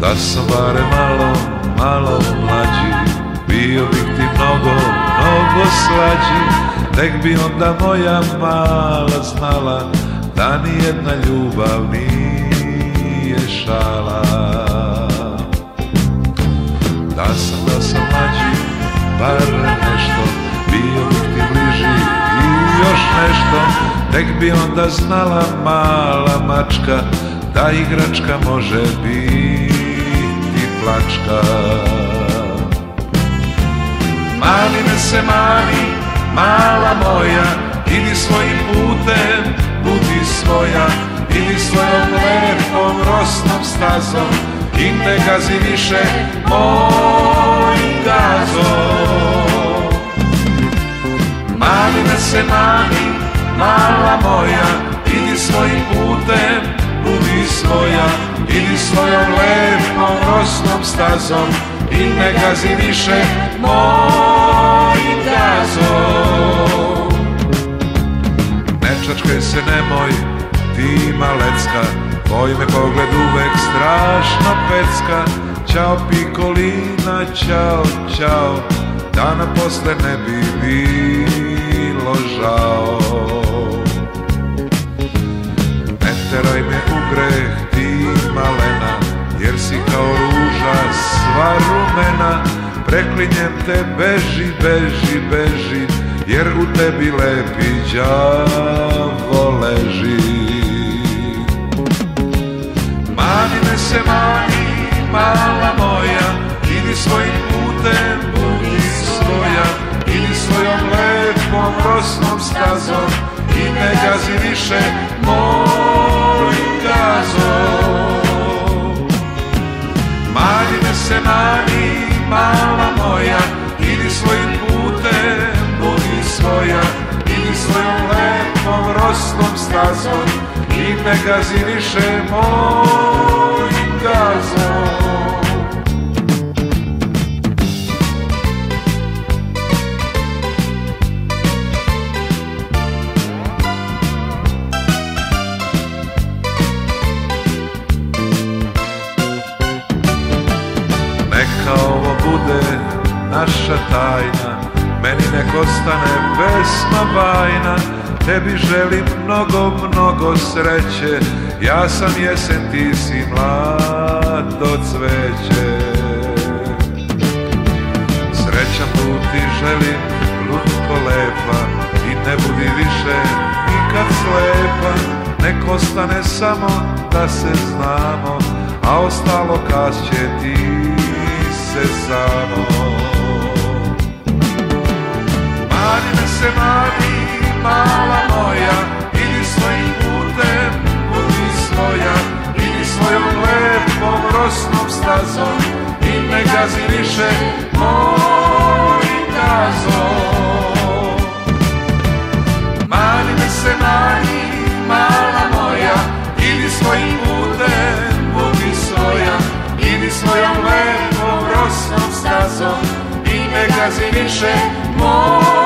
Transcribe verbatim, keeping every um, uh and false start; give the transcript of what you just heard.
Da sam bare malo, malo mlađi, bio bih ti mnogo, mnogo slađi. Nek bi onda moja mala znala da nijedna ljubav nije šala. Da sam, da sam mlađi, bare nešto, bio bih ti bliži i još nešto. Nek bi onda znala mala mačka da igračka može biti plačka. Mani me se mani, mala moja, idi svojim putem, budi svoja, idi svojom lepom rosnom stazom i ne gazi više mojim gazom. Mani me se mani, mala moja, idi svojim putem, budi svoja, idi svojom lepom rosnom stazom i ne gazi više mojim gazom. Ne čačkaj se nemoj, ti malecka, tvoj me pogled uvek strašno pecka. Ćao Pikolina, ćao, ćao, da nam posle ne bi bilo žao. Ne teraj me u greh, ti malena, jer si kao ruža sva rumena. Preklinjem te, beži, beži, beži, jer u tebi lepi đavo leži. Mani me se mani, mala moja, idi svojim putem, budi svoja, idi svojom lepom rosnom stazom i ne gazi više mojim gazom. Mani me se mani, mala moja, idi svojim putem, budi svoja, idi svojom lepom rosnom stazom i ne gazi više mojim gazom. Neka ovo bude naša tajna, meni nek ostane pesma bajna. Tebi želim mnogo, mnogo sreće, ja sam jesen, ti si mlado cveće. Srećan put ti želim, lutko lepa, i ne budi više nikad slepa. Nek ostane samo da se znamo, a ostalo kasće ti se samo. Mani me se mani, mala moja, idi svojim putem, budi svoja, idi svojom lepom rosnom stazom i ne gazi više mojim gazom. Mani me se mani, mala moja, idi svojim putem, budi svoja, idi svojom lepom rosnom stazom i ne gazi više mojim gazom.